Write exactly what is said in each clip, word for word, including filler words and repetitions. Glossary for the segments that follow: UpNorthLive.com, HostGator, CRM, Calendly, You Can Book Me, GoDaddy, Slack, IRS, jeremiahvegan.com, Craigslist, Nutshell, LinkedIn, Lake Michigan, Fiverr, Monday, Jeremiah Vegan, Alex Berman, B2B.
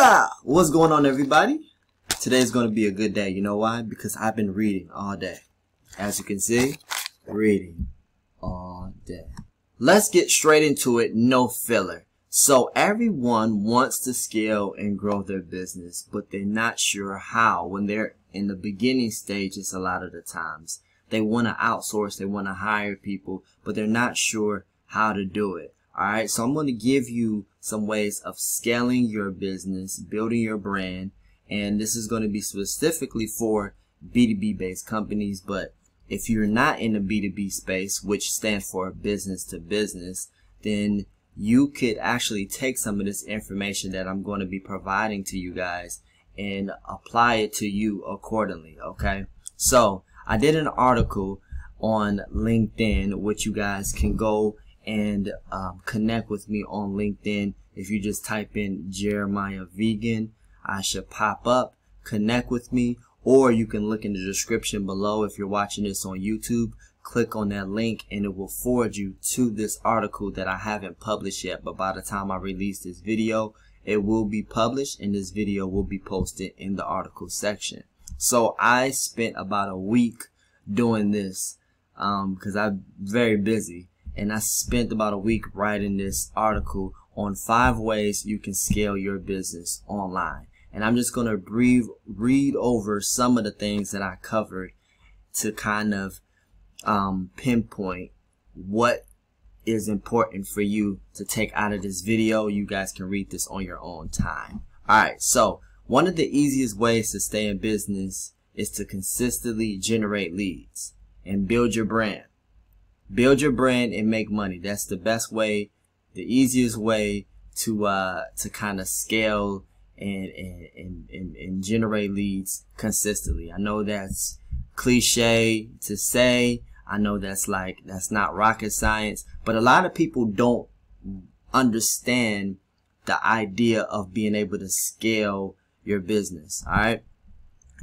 Hola! What's going on, everybody? Today's going to be a good day. You know why? Because I've been reading all day. As you can see, reading all day. Let's get straight into it, no filler. So everyone wants to scale and grow their business, but they're not sure how. When they're in the beginning stages, a lot of the times they want to outsource, they want to hire people, but they're not sure how to do it. Alright, so I'm going to give you some ways of scaling your business, building your brand, and this is going to be specifically for B two B based companies. But if you're not in the B two B space, which stands for business to business, then you could actually take some of this information that I'm going to be providing to you guys and apply it to you accordingly, okay? So I did an article on LinkedIn, which you guys can go and um, connect with me on LinkedIn. If you just type in Jeremiah Vegan, I should pop up, connect with me, or you can look in the description below. If you're watching this on YouTube, click on that link and it will forward you to this article that I haven't published yet, but by the time I release this video, it will be published and this video will be posted in the article section. So I spent about a week doing this um, because I'm very busy. And I spent about a week writing this article on five ways you can scale your business online. And I'm just going to brief, read over some of the things that I covered to kind of um, pinpoint what is important for you to take out of this video. You guys can read this on your own time. Alright, so one of the easiest ways to stay in business is to consistently generate leads and build your brand. Build your brand and make money. That's the best way, the easiest way to uh, to kind of scale and and, and, and and generate leads consistently. I know that's cliche to say. I know that's like, that's not rocket science, but a lot of people don't understand the idea of being able to scale your business. All right.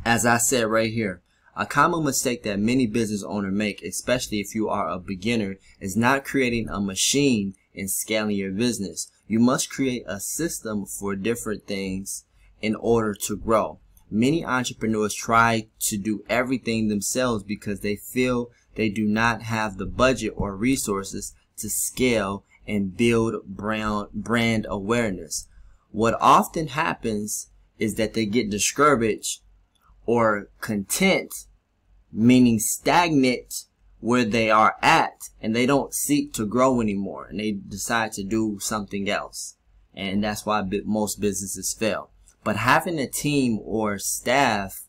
As I said right here, a common mistake that many business owners make, especially if you are a beginner, is not creating a machine and scaling your business. You must create a system for different things in order to grow. Many entrepreneurs try to do everything themselves because they feel they do not have the budget or resources to scale and build brand, brand awareness. What often happens is that they get discouraged or content, meaning stagnant where they are at, and they don't seek to grow anymore, and they decide to do something else. And that's why most businesses fail. But having a team or staff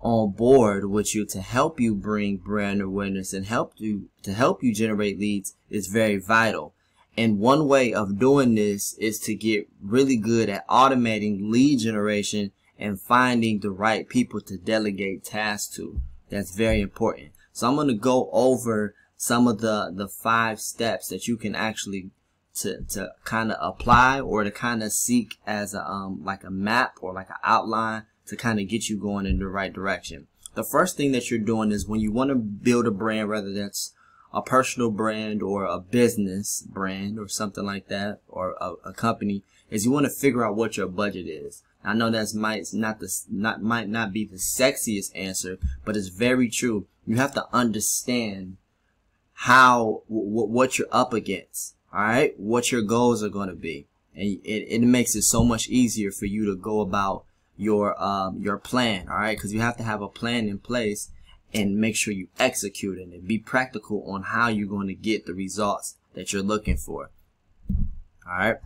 on board with you to help you bring brand awareness and help you to help you generate leads is very vital. And one way of doing this is to get really good at automating lead generation and finding the right people to delegate tasks to. That's very important. So I'm going to go over some of the the five steps that you can actually to to kind of apply or to kind of seek as a um like a map or like an outline to kind of get you going in the right direction. The first thing that you're doing is when you want to build a brand, whether that's a personal brand or a business brand or something like that, or a, a company, is you want to figure out what your budget is. I know that's might not the not might not be the sexiest answer, but it's very true. You have to understand how w what you're up against. All right, what your goals are going to be, and it, it makes it so much easier for you to go about your um your plan. All right, because you have to have a plan in place and make sure you execute it and be practical on how you're going to get the results that you're looking for. All right.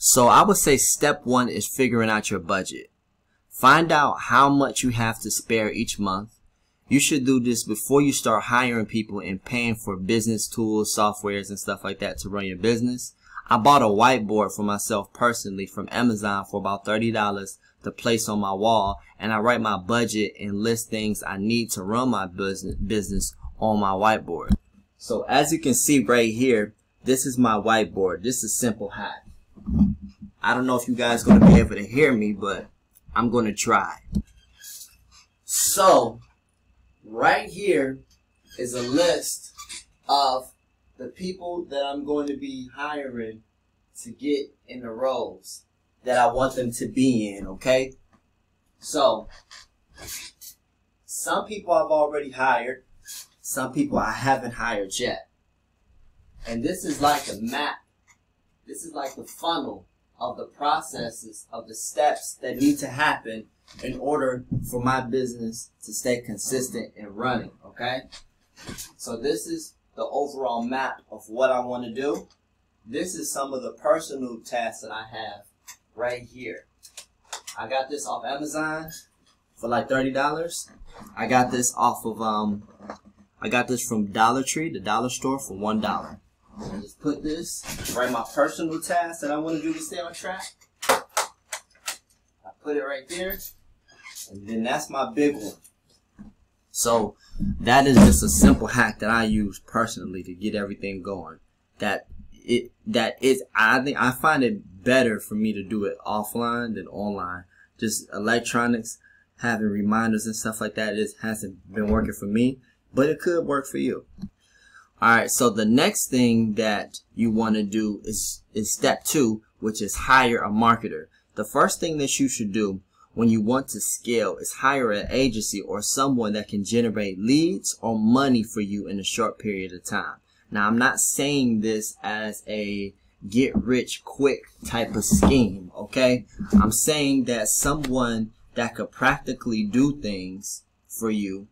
So I would say step one is figuring out your budget. Find out how much you have to spare each month. You should do this before you start hiring people and paying for business tools, softwares, and stuff like that to run your business. I bought a whiteboard for myself personally from Amazon for about thirty dollars to place on my wall, and I write my budget and list things I need to run my business business on my whiteboard. So as you can see right here, this is my whiteboard. This is Simple Hack. I don't know if you guys are going to be able to hear me, but I'm going to try. So, right here is a list of the people that I'm going to be hiring to get in the roles. that I want them to be in, okay? So, some people I've already hired, some people I haven't hired yet. And this is like a map. This is like the funnel of the processes, of the steps that need to happen in order for my business to stay consistent and running, okay? So this is the overall map of what I want to do. This is some of the personal tasks that I have right here. I got this off Amazon for like thirty dollars. I got this off of, um, I got this from Dollar Tree, the dollar store, for one dollar. I just put this, write my personal tasks that I want to do to stay on track. I put it right there, and then that's my big one. So that is just a simple hack that I use personally to get everything going. That it that is, I think I find it better for me to do it offline than online. Just electronics, having reminders and stuff like that, it hasn't been working for me, but it could work for you. Alright, so the next thing that you want to do is, is step two, which is hire a marketer. The first thing that you should do when you want to scale is hire an agency or someone that can generate leads or money for you in a short period of time. Now, I'm not saying this as a get rich quick type of scheme, okay? I'm saying that someone that could practically do things for you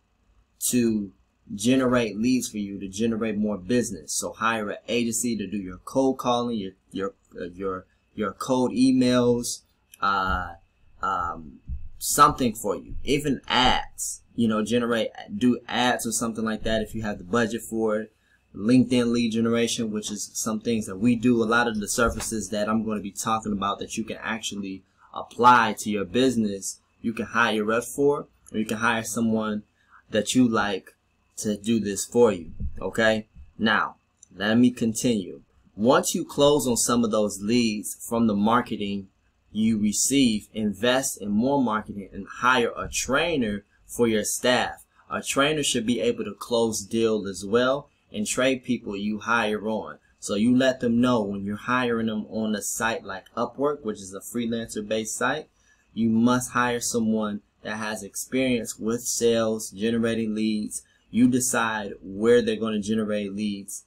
to generate leads for you, to generate more business. So hire an agency to do your cold calling, your your your your cold emails, uh, um, something for you. Even ads, you know, generate do ads or something like that if you have the budget for it. LinkedIn lead generation, which is some things that we do. A lot of the services that I'm going to be talking about that you can actually apply to your business, you can hire a rep for, or you can hire someone that you like to do this for you, okay? Now, let me continue. Once you close on some of those leads from the marketing you receive, invest in more marketing and hire a trainer for your staff. A trainer should be able to close deals as well and trade people you hire on. So you let them know when you're hiring them on a site like Upwork, which is a freelancer-based site, you must hire someone that has experience with sales, generating leads. You decide where they're going to generate leads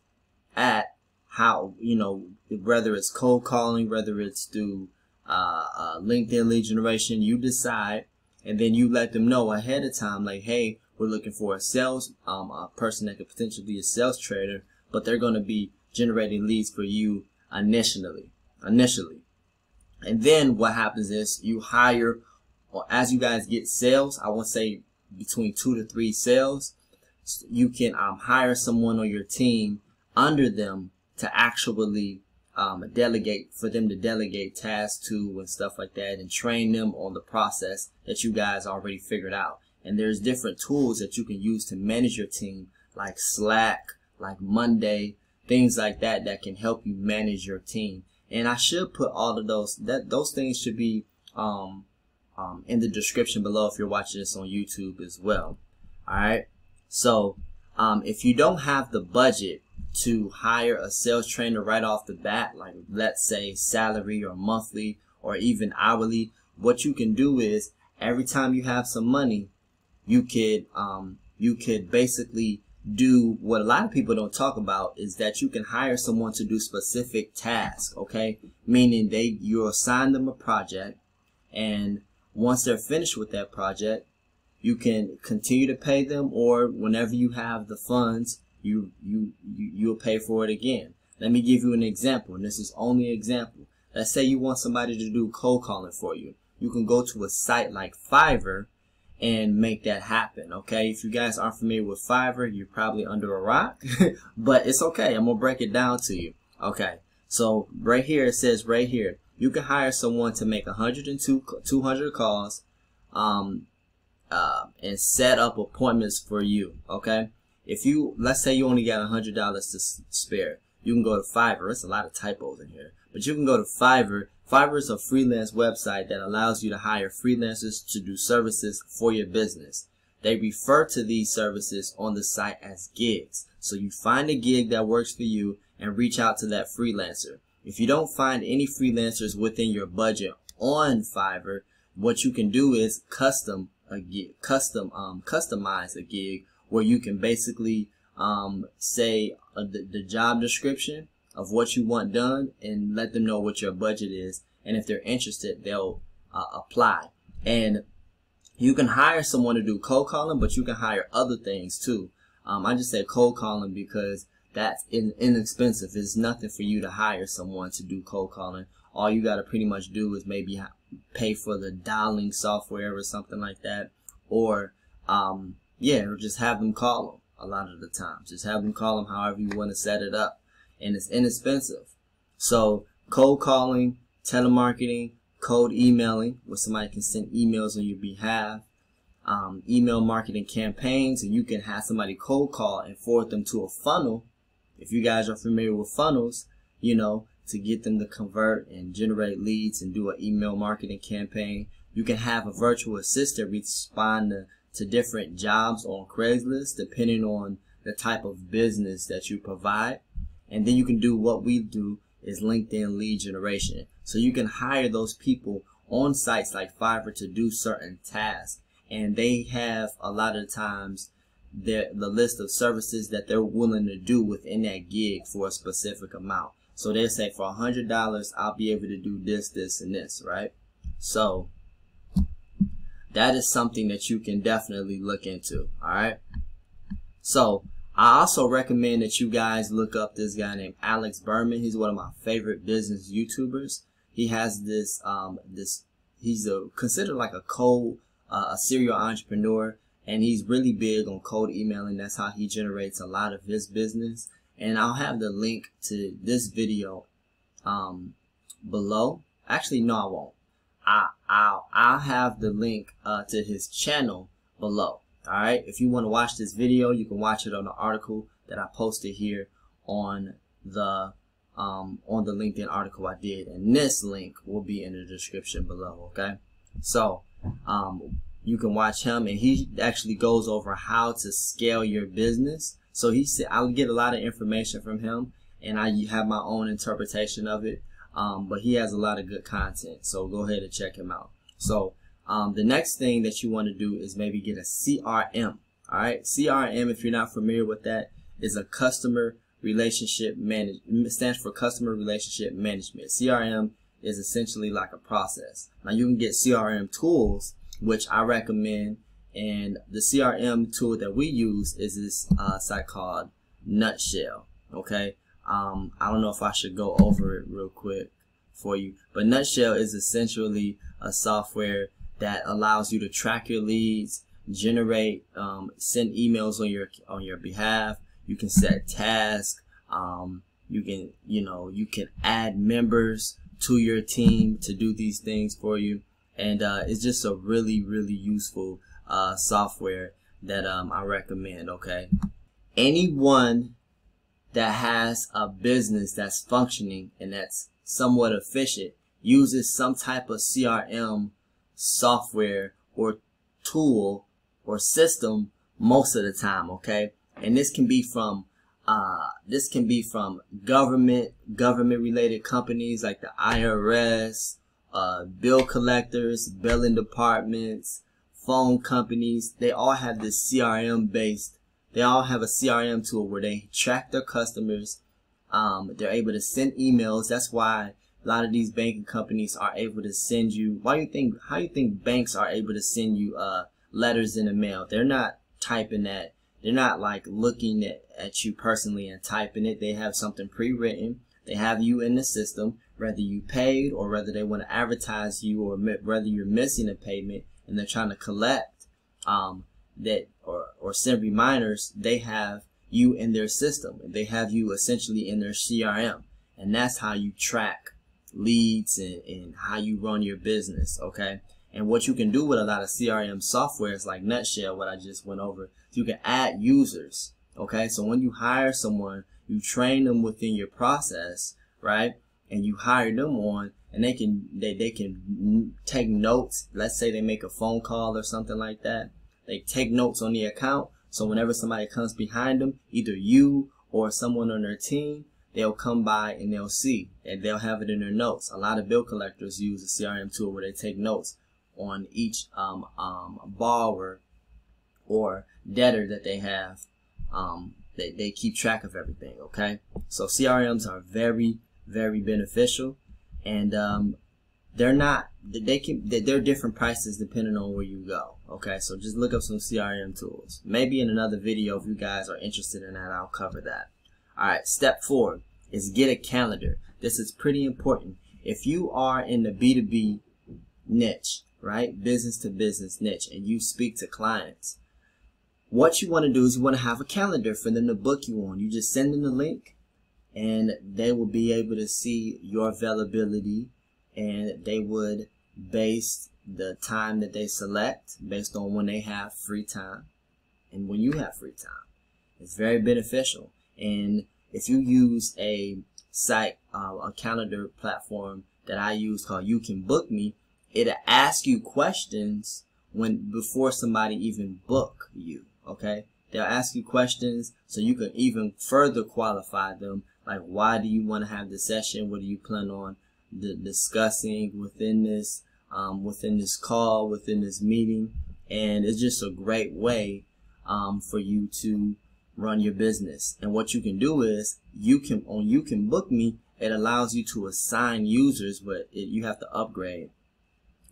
at, how, you know, whether it's cold calling, whether it's through uh, uh, LinkedIn lead generation, you decide, and then you let them know ahead of time, like, hey, we're looking for a sales um, a person that could potentially be a sales trader, but they're going to be generating leads for you initially. Initially. And then what happens is you hire, or as you guys get sales, I want to say between two to three sales, you can um, hire someone on your team under them to actually um, delegate, for them to delegate tasks to and stuff like that, and train them on the process that you guys already figured out. And there's different tools that you can use to manage your team, like Slack, like Monday, things like that that can help you manage your team. And I should put all of those, that those things should be um, um, in the description below if you're watching this on YouTube as well. All right. So um, if you don't have the budget to hire a sales trainer right off the bat, like let's say salary or monthly or even hourly, what you can do is every time you have some money, you could um, you could basically do what a lot of people don't talk about, is that you can hire someone to do specific tasks, okay? Meaning they you assign them a project, and once they're finished with that project, you can continue to pay them, or whenever you have the funds, you, you, you, you'll pay for it again. Let me give you an example, and this is only an example. Let's say you want somebody to do cold calling for you. You can go to a site like Fiverr and make that happen, okay? If you guys aren't familiar with Fiverr, you're probably under a rock, but it's okay. I'm going to break it down to you, okay? So right here, it says right here, you can hire someone to make one hundred to two hundred calls, um, Uh, and set up appointments for you, okay? If you, let's say you only got one hundred dollars to spare, you can go to Fiverr. There's a lot of typos in here, but you can go to Fiverr. Fiverr is a freelance website that allows you to hire freelancers to do services for your business. They refer to these services on the site as gigs. So you find a gig that works for you and reach out to that freelancer. If you don't find any freelancers within your budget on Fiverr, what you can do is custom a gig, custom um, customize a gig where you can basically um, say uh, the, the job description of what you want done and let them know what your budget is, and if they're interested, they'll uh, apply. And you can hire someone to do cold calling, but you can hire other things too. Um, I just say cold calling because that's in, inexpensive. It's nothing for you to hire someone to do cold calling. All you got to pretty much do is maybe pay for the dialing software or something like that, or um, yeah, or just have them call them. A lot of the times, just have them call them however you want to set it up, and it's inexpensive. So cold calling, telemarketing, cold emailing, where somebody can send emails on your behalf, um, email marketing campaigns, and you can have somebody cold call and forward them to a funnel. If you guys are familiar with funnels, you know, to get them to convert and generate leads and do an email marketing campaign. You can have a virtual assistant respond to, to different jobs on Craigslist depending on the type of business that you provide. And then you can do what we do is LinkedIn lead generation. So you can hire those people on sites like Fiverr to do certain tasks, and they have a lot of times the list of services that they're willing to do within that gig for a specific amount. So they'll say for a hundred dollars I'll be able to do this, this, and this, right? So that is something that you can definitely look into, all right? So I also recommend that you guys look up this guy named Alex Berman. He's one of my favorite business YouTubers. He has this, um, this. He's a, considered like a cold, uh, a serial entrepreneur, and he's really big on cold emailing. That's how he generates a lot of his business. And I'll have the link to this video um, below. Actually, no, I won't. I, I'll, I'll have the link uh, to his channel below. Alright, if you want to watch this video, you can watch it on the article that I posted here on the um, on the LinkedIn article I did, and this link will be in the description below, okay? So um, you can watch him, and he actually goes over how to scale your business. So he said, I'll get a lot of information from him, and I have my own interpretation of it, um, but he has a lot of good content, so go ahead and check him out. So Um, the next thing that you want to do is maybe get a C R M. All right, C R M, if you're not familiar with that, is a customer relationship management. Stands for customer relationship management. C R M is essentially like a process. Now you can get C R M tools, which I recommend, and the C R M tool that we use is this uh, site called Nutshell. Okay, um, I don't know if I should go over it real quick for you, but Nutshell is essentially a software that allows you to track your leads, generate, um, send emails on your on your behalf. You can set tasks. Um, you can you know you can add members to your team to do these things for you, and uh, it's just a really really useful uh, software that um, I recommend. Okay, anyone that has a business that's functioning and that's somewhat efficient uses some type of C R M software or tool or system most of the time, okay? And this can be from uh, this can be from government government related companies like the I R S, uh, bill collectors, billing departments, phone companies. They all have this C R M based. They all have a C R M tool where they track their customers. Um, they're able to send emails. That's why a lot of these banking companies are able to send you. Why do you think? How do you think banks are able to send you uh, letters in the mail? They're not typing that. They're not like looking at, at you personally and typing it. They have something pre-written. They have you in the system, whether you paid or whether they want to advertise you or whether you're missing a payment and they're trying to collect um, that or or send reminders. They have you in their system. They have you essentially in their C R M, and that's how you track leads and, and how you run your business, okay? And what you can do with a lot of C R M softwares like Nutshell, what I just went over, you can add users, okay? So when you hire someone, you train them within your process, right? And you hire them on, and they can they, they can take notes. Let's say they make a phone call or something like that. They take notes on the account, so whenever somebody comes behind them, either you or someone on their team, they'll come by and they'll see, and they'll have it in their notes. A lot of bill collectors use a C R M tool where they take notes on each um, um, borrower or debtor that they have. Um, they, they keep track of everything, okay? So C R Ms are very, very beneficial, and um, they're not, they can, they're different prices depending on where you go, okay? So just look up some C R M tools. Maybe in another video, if you guys are interested in that, I'll cover that. All right, step four is get a calendar. This is pretty important. If you are in the B two B niche, right, business to business niche, and you speak to clients, what you want to do is you want to have a calendar for them to book you on. You just send them the link, and they will be able to see your availability, and they would base the time that they select based on when they have free time and when you have free time. It's very beneficial. And if you use a site, uh, a calendar platform that I use called You Can Book Me, it'll ask you questions when before somebody even book you. Okay, they'll ask you questions so you can even further qualify them, like why do you want to have the session, what do you plan on the discussing within this um, within this call, within this meeting. And it's just a great way um, for you to run your business. And what you can do is you can on You Can Book Me, it allows you to assign users, but it, you have to upgrade,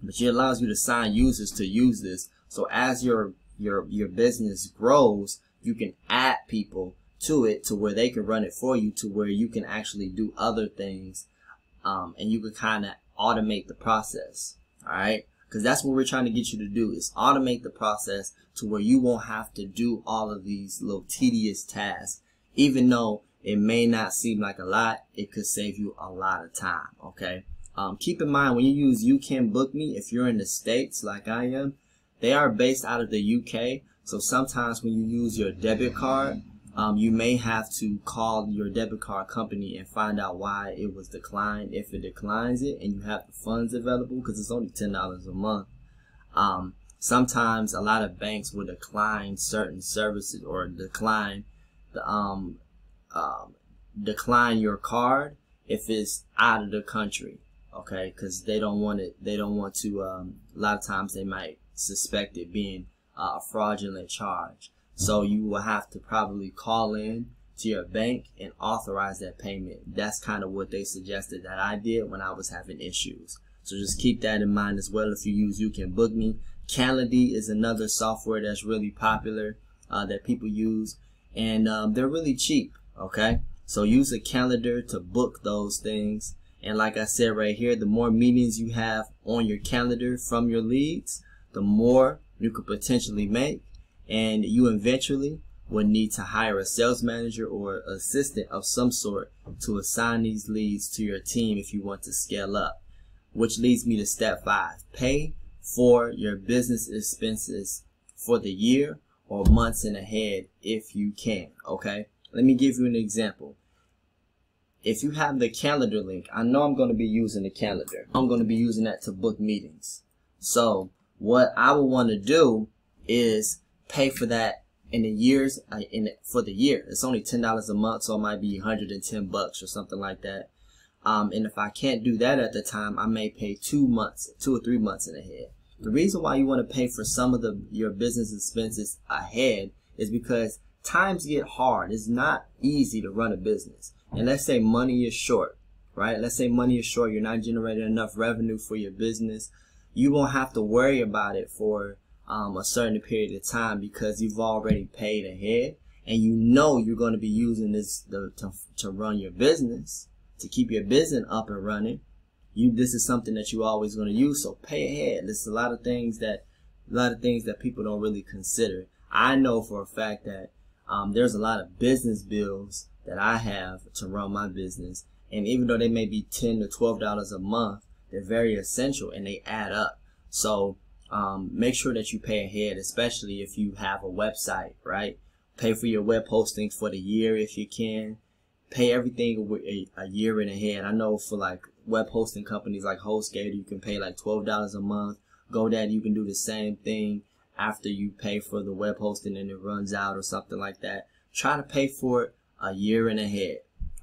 but it allows you to assign users to use this. So as your your your business grows, you can add people to it to where they can run it for you, to where you can actually do other things, um, and you can kind of automate the process. All right, because that's what we're trying to get you to do, is automate the process to where you won't have to do all of these little tedious tasks. Even though it may not seem like a lot, it could save you a lot of time. Okay, um, keep in mind when you use You Can Book Me, if you're in the States like I am, they are based out of the U K, so sometimes when you use your debit card, um, you may have to call your debit card company and find out why it was declined, if it declines it, and you have the funds available, because it's only ten dollars a month. Um, sometimes a lot of banks will decline certain services or decline the um, um, decline your card if it's out of the country, okay? Because they don't want it. They don't want to. Um, a lot of times they might suspect it being uh, a fraudulent charge, so you will have to probably call in to your bank and authorize that payment. That's kind of what they suggested that I did when I was having issues, so just keep that in mind as well if you use You Can Book Me. Calendly is another software that's really popular uh, that people use, and um, they're really cheap, okay? So use a calendar to book those things, and like I said right here, the more meetings you have on your calendar from your leads, the more you could potentially make, and you eventually would need to hire a sales manager or assistant of some sort to assign these leads to your team if you want to scale up. Which leads me to step five. Pay for your business expenses for the year or months in ahead if you can, okay? Let me give you an example. If you have the calendar link, I know I'm going to be using the calendar. I'm going to be using that to book meetings. So what I would want to do is pay for that in the years in for the year. It's only ten dollars a month, so it might be one hundred ten bucks or something like that. Um, and if I can't do that at the time, I may pay two months, two or three months in ahead. The reason why you want to pay for some of the your business expenses ahead is because times get hard. It's not easy to run a business, and let's say money is short, right? Let's say money is short. You're not generating enough revenue for your business. You won't have to worry about it for um, a certain period of time because you've already paid ahead, and you know you're going to be using this to, to, to run your business, to keep your business up and running. You, this is something that you're always going to use, so pay ahead. There's a lot of things that a lot of things that people don't really consider. I know for a fact that um, there's a lot of business bills that I have to run my business, and even though they may be ten to twelve dollars a month, they're very essential and they add up. So um, make sure that you pay ahead, especially if you have a website, right? Pay for your web hosting for the year if you can. Pay everything a, a year in ahead. I know for like web hosting companies like HostGator, you can pay like twelve dollars a month. GoDaddy, you can do the same thing after you pay for the web hosting and it runs out or something like that. Try to pay for it a year in ahead.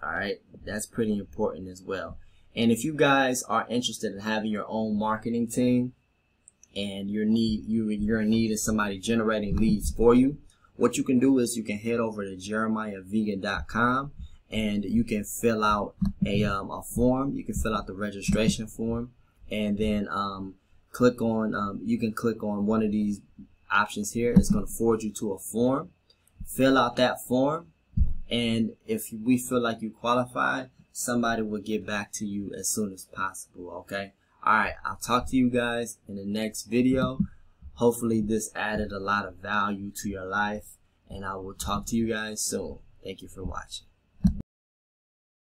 All right, that's pretty important as well. And if you guys are interested in having your own marketing team and you're need you you're in need of somebody generating leads for you, what you can do is you can head over to jeremiah vegan dot com and you can fill out a um, a form. You can fill out the registration form, and then um, click on um, you can click on one of these options here. It's going to forward you to a form. Fill out that form, and if we feel like you qualify, somebody will get back to you as soon as possible. Okay. All right. I'll talk to you guys in the next video. Hopefully this added a lot of value to your life, and I will talk to you guys soon. Thank you for watching.